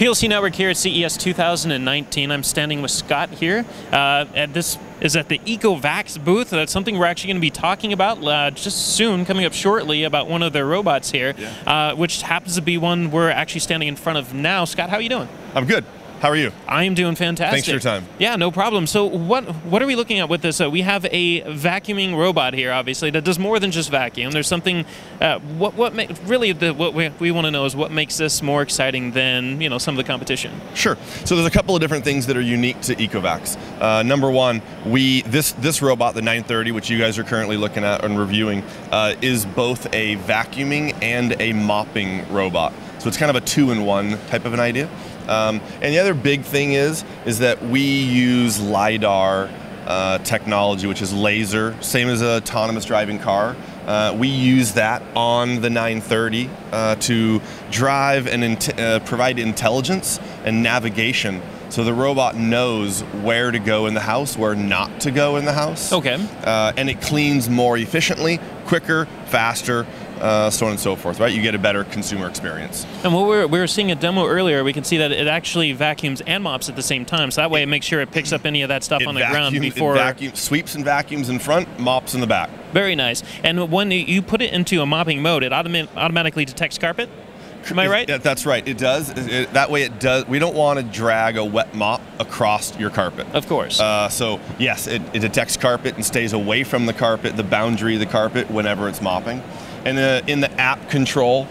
PLC Network here at CES 2019. I'm standing with Scott here. This is at the EcoVacs booth. That's something we're actually going to be talking about just soon, coming up shortly, about one of their robots here, yeah. Which happens to be one we're actually standing in front of now. Scott, how are you doing? I'm good. How are you? I am doing fantastic. Thanks for your time. Yeah, no problem. So what are we looking at with this? We have a vacuuming robot here, obviously, that does more than just vacuum. There's something, what we want to know is what makes this more exciting than, you know, some of the competition. Sure. So there's a couple of different things that are unique to EcoVacs. Number one, this robot, the 930, which you guys are currently looking at and reviewing, is both a vacuuming and a mopping robot. So it's kind of a two-in-one type of an idea. And the other big thing is that we use LiDAR technology, which is laser, same as an autonomous driving car. We use that on the 930 to drive and provide intelligence and navigation. So the robot knows where to go in the house, where not to go in the house. Okay. And it cleans more efficiently, quicker, faster, so on and so forth, right? You get a better consumer experience. And what we were seeing a demo earlier, we can see that it actually vacuums and mops at the same time, so that way it makes sure it picks up any of that stuff on the ground before. It sweeps and vacuums in front, mops in the back. Very nice. And when you put it into a mopping mode, it automatically detects carpet? Am I right? That's right. It does. That way it does. We don't want to drag a wet mop across your carpet. Of course. So yes, it detects carpet and stays away from the carpet, the boundary of the carpet, whenever it's mopping. And in the app control,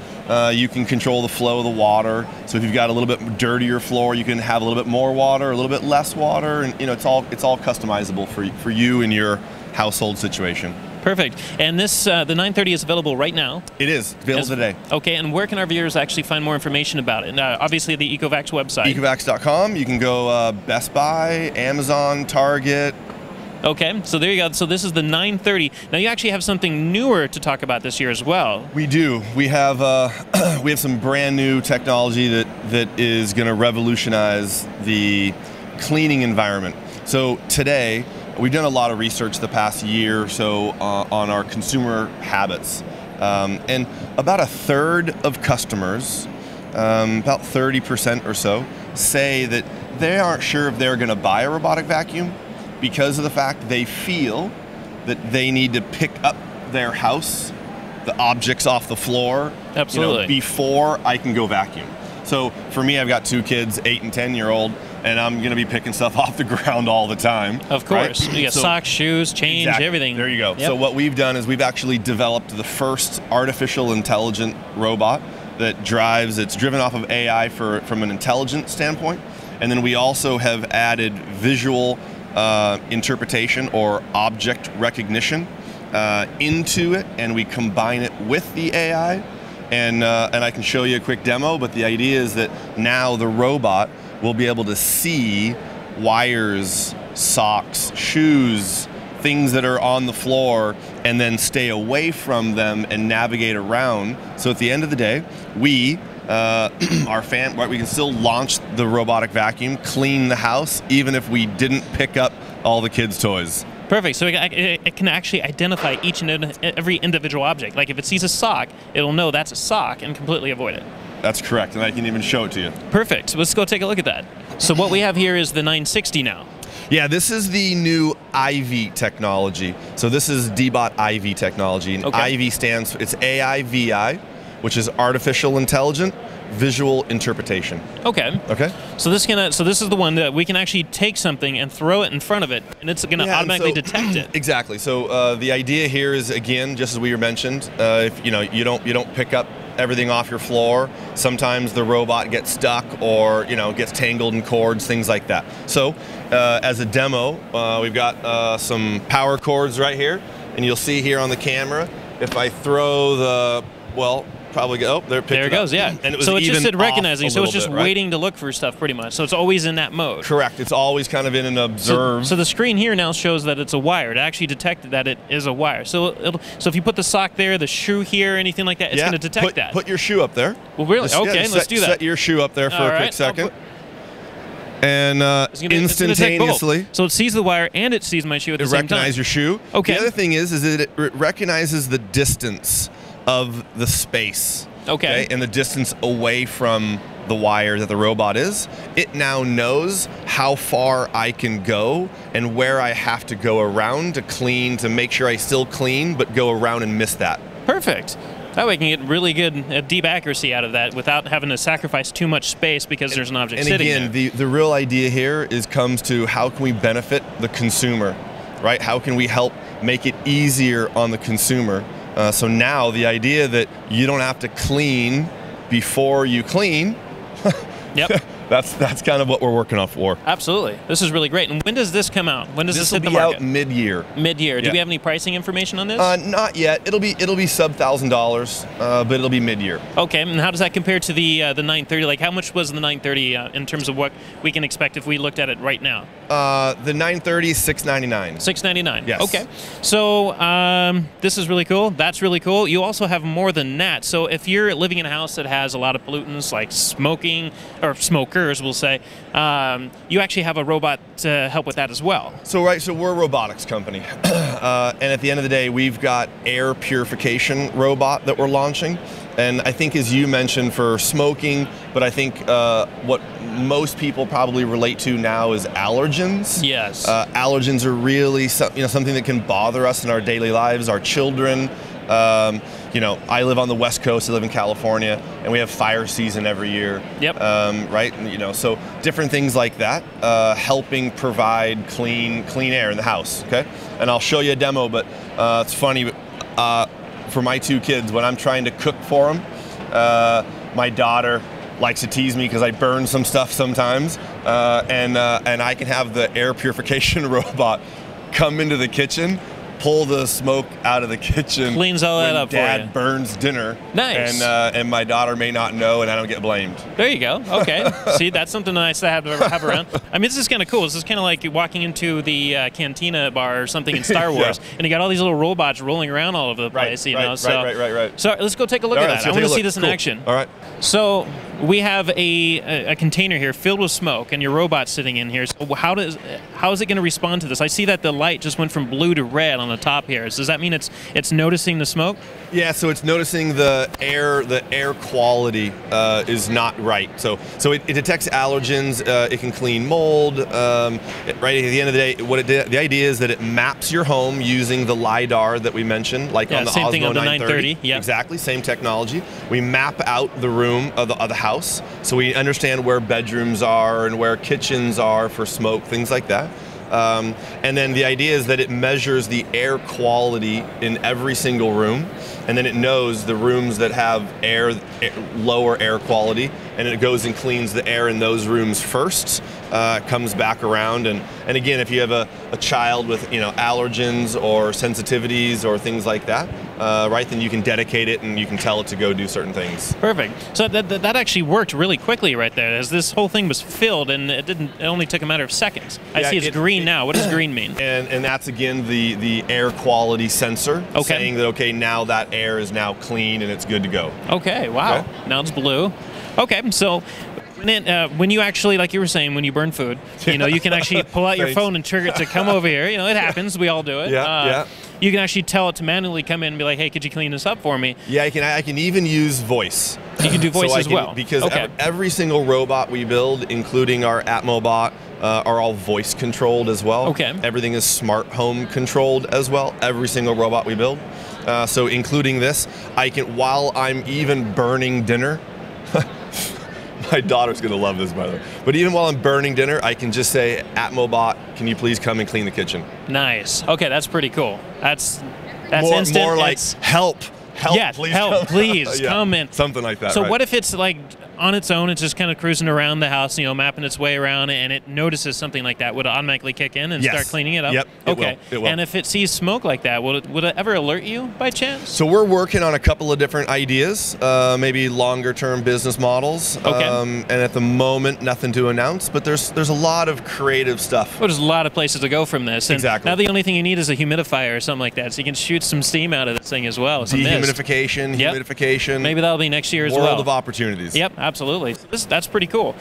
you can control the flow of the water. So if you've got a little bit dirtier floor, you can have a little bit more water, a little bit less water, and you know it's all customizable for you and your household situation. Perfect. And this, the 930 is available right now? It is. Available today. Okay. And where can our viewers actually find more information about it? And, obviously, the EcoVacs website. EcoVacs.com. You can go Best Buy, Amazon, Target. Okay. So there you go. So this is the 930. Now, you actually have something newer to talk about this year as well. We do. We have we have some brand new technology that is going to revolutionize the cleaning environment. So today, we've done a lot of research the past year or so on our consumer habits. And about a third of customers, about 30% or so, say that they aren't sure if they're gonna buy a robotic vacuum because of the fact they feel that they need to pick up their house, the objects off the floor, absolutely, you know, before I can go vacuum. So for me, I've got two kids, 8- and 10-year-old, and I'm going to be picking stuff off the ground all the time. Of course. Right? You got socks, shoes, change, exactly, everything. There you go. Yep. So what we've done is we've actually developed the first artificial intelligent robot that drives, it's driven off of AI from an intelligent standpoint. And then we also have added visual interpretation or object recognition into it, and we combine it with the AI. And I can show you a quick demo, but the idea is that now the robot will be able to see wires, socks, shoes, things that are on the floor, and then stay away from them and navigate around. So at the end of the day, we, we can still launch the robotic vacuum, clean the house, even if we didn't pick up all the kids' toys. Perfect. So it can actually identify each and every individual object. Like if it sees a sock, it'll know that's a sock and completely avoid it. That's correct, and I can even show it to you. Perfect. Let's go take a look at that. So what we have here is the 960 now. Yeah, this is the new AIVI technology. So this is DEEBOT AIVI technology. And okay. AIVI stands for, it's AIVI, which is artificial intelligent visual interpretation. Okay. Okay. So this is the one that we can actually take something and throw it in front of it, and it's gonna automatically detect it. Exactly. So the idea here is, again, just as we mentioned, if you know you don't pick up everything off your floor, sometimes the robot gets stuck or gets tangled in cords, things like that. So as a demo, we've got some power cords right here, and you'll see here on the camera if I throw the there it goes, yeah. And it was so it's just recognizing, so it's just waiting to look for stuff pretty much. So it's always in that mode. Correct. It's always kind of in an observe. So the screen here now shows that it's a wire. It actually detected that it is a wire. So so if you put the sock there, the shoe here, anything like that, it's going to detect that. Put your shoe up there. Well, really? Okay, let's do that. Set your shoe up there for a quick second. And instantaneously. So it sees the wire and it sees my shoe at the same time. It recognizes your shoe. Okay. The other thing is that it recognizes the distance of the space, okay, and the distance away from the wire that the robot is, it now knows how far I can go and where I have to go around to clean, to make sure I still clean, but go around and miss that. Perfect. That way you can get really good deep accuracy out of that without having to sacrifice too much space because there's an object sitting there. And again, the real idea here comes to how can we benefit the consumer, right? How can we help make it easier on the consumer? So now the idea that you don't have to clean before you clean, yep. That's kind of what we're working on for. Absolutely. This is really great. And when does this come out? When does this hit the market? This will be out mid-year. Mid-year. Do we have any pricing information on this? Not yet. It'll be sub-$1,000, but it'll be mid-year. Okay. And how does that compare to the 930? Like, how much was the 930 in terms of what we can expect if we looked at it right now? The 930 is $699. $699. Yes. Okay. So this is really cool. That's really cool. You also have more than that. So if you're living in a house that has a lot of pollutants, like smoking or smokers, we'll say, you actually have a robot to help with that as well. So right, so we're a robotics company. And at the end of the day, we've got air purification robot that we're launching. And I think, as you mentioned, for smoking, but I think what most people probably relate to now is allergens. Yes. Allergens are really something that can bother us in our daily lives, our children. You know, I live on the West Coast, I live in California, and we have fire season every year. Yep. Right? And, you know, so different things like that, helping provide clean air in the house, okay? And I'll show you a demo, but it's funny, but, for my two kids, when I'm trying to cook for them, my daughter likes to tease me because I burn some stuff sometimes, and I can have the air purification robot come into the kitchen, pull the smoke out of the kitchen. Cleans all that up for you. Dad burns dinner. Nice. And my daughter may not know, and I don't get blamed. There you go. Okay. See, that's something nice to have around. I mean, this is kind of cool. This is kind of like walking into the cantina bar or something in Star Wars, yeah. And you got all these little robots rolling around all over the place. Right. So let's go take a look at that. I want to see this in action. All right. So we have a container here filled with smoke, and your robot's sitting in here. So how is it going to respond to this? I see that the light just went from blue to red on the top here. So does that mean it's noticing the smoke? Yeah, so it's noticing the air quality is not right. So it detects allergens. It can clean mold. Right at the end of the day, the idea is that it maps your home using the LiDAR that we mentioned, like on the same OZMO thing on the 930. Yep. Exactly, same technology. We map out the room of the house, so we understand where bedrooms are and where kitchens are for smoke, things like that. And then the idea is that it measures the air quality in every single room, and then it knows the rooms that have lower air quality, and it goes and cleans the air in those rooms first, comes back around, and again, if you have a child with allergens or sensitivities or things like that, right, then you can dedicate it and you can tell it to go do certain things. Perfect. So that actually worked really quickly right there, as this whole thing was filled, and it only took a matter of seconds. Yeah, I see it's green now. What does green mean? And that's again the air quality sensor, okay, saying that okay, now that air is now clean and it's good to go. Okay. Wow. Okay? Now it's blue. Okay. So when you actually, like you were saying, when you burn food, you can actually pull out your phone and trigger it to come over here. It happens. We all do it. Yeah. Yeah. You can actually tell it to manually come in and be like, hey, could you clean this up for me? Yeah, I can even use voice. You can do voice as well. Because every single robot we build, including our AtmoBot, are all voice controlled as well. Okay. Everything is smart home controlled as well, every single robot we build. So including this, I can, while I'm even burning dinner, my daughter's gonna love this, by the way. But even while I'm burning dinner, I can just say, AtmoBot, can you please come and clean the kitchen? Nice. Okay, that's pretty cool. That's instant. More like help, yeah, please. Help, please, yeah, come in. Something like that. So right? What if it's like on its own, it's just kind of cruising around the house, mapping its way around, and it notices something like that? Would it automatically kick in and start cleaning it up? Yep, okay. It will. And if it sees smoke like that, would it ever alert you by chance? So we're working on a couple of different ideas, maybe longer term business models. Okay. And at the moment, nothing to announce, but there's a lot of creative stuff. Well, there's a lot of places to go from this. And exactly. Now the only thing you need is a humidifier or something like that, so you can shoot some steam out of this thing as well. Dehumidification, humidification. Maybe that'll be next year as well. World of opportunities. Yep. Absolutely. That's pretty cool.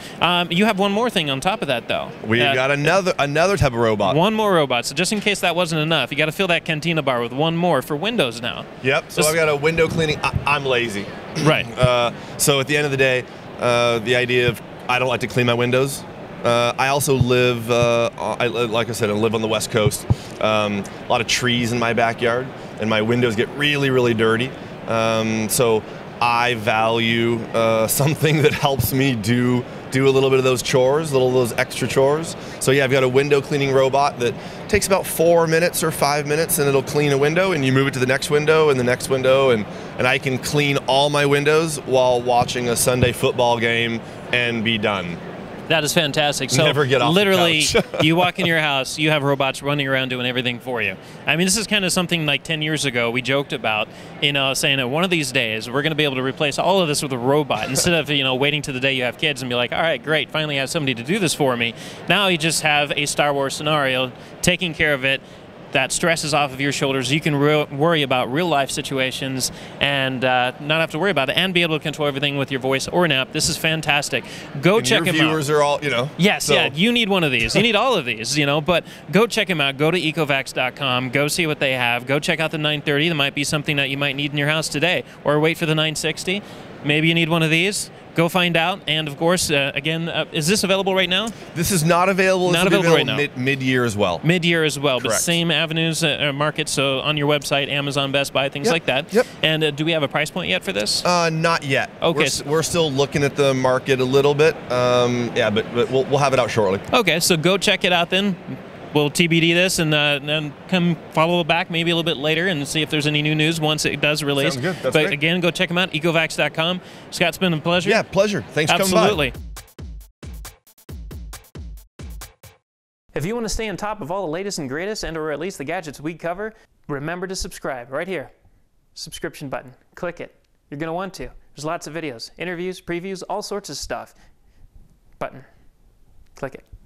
You have one more thing on top of that, though. We've got another type of robot. One more robot. So just in case that wasn't enough, you got to fill that cantina bar with one more for windows now. Yep. So I've got a window cleaning. I'm lazy. Right. So at the end of the day, the idea of I don't like to clean my windows. I also live, like I said, I live on the West Coast. A lot of trees in my backyard, and my windows get really, really dirty. So I value something that helps me do a little bit of those chores, a little of those extra chores. So yeah, I've got a window cleaning robot that takes about 4 minutes or 5 minutes, and it'll clean a window, and you move it to the next window and the next window, and I can clean all my windows while watching a Sunday football game and be done. That is fantastic. So never get off literally, the couch. You walk in your house, you have robots running around doing everything for you. I mean, this is kind of something like 10 years ago we joked about, you know, saying that one of these days we're going to be able to replace all of this with a robot instead of, you know, waiting to the day you have kids and be like, all right, great, finally I have somebody to do this for me. Now you just have a Star Wars scenario taking care of it. That stress is off of your shoulders. You can worry about real life situations and not have to worry about it, and be able to control everything with your voice or an app. This is fantastic. Go and check them out. Your viewers are all, you know. Yes, so. Yeah, you need one of these. You need all of these, you know, but go check them out. Go to ecovacs.com. Go see what they have. Go check out the 930. That might be something that you might need in your house today, or wait for the 960. Maybe you need one of these. Go find out, and of course, again, is this available right now? This is not available. Not available right now. Mid-year as well. Mid-year as well, correct. But same avenues, markets, so on your website, Amazon, Best Buy, things like that. Yep. And do we have a price point yet for this? Not yet. Okay. We're still looking at the market a little bit. Yeah, but we'll have it out shortly. Okay, so go check it out then. We'll TBD this, and then come follow back maybe a little bit later and see if there's any new news once it does release. Sounds good. That's great. Again, go check them out, ecovacs.com. Scott, it's been a pleasure. Yeah, pleasure. Thanks for coming by. Absolutely. If you want to stay on top of all the latest and greatest, and or at least the gadgets we cover, remember to subscribe right here. Subscription button. Click it. You're going to want to. There's lots of videos, interviews, previews, all sorts of stuff. Button. Click it.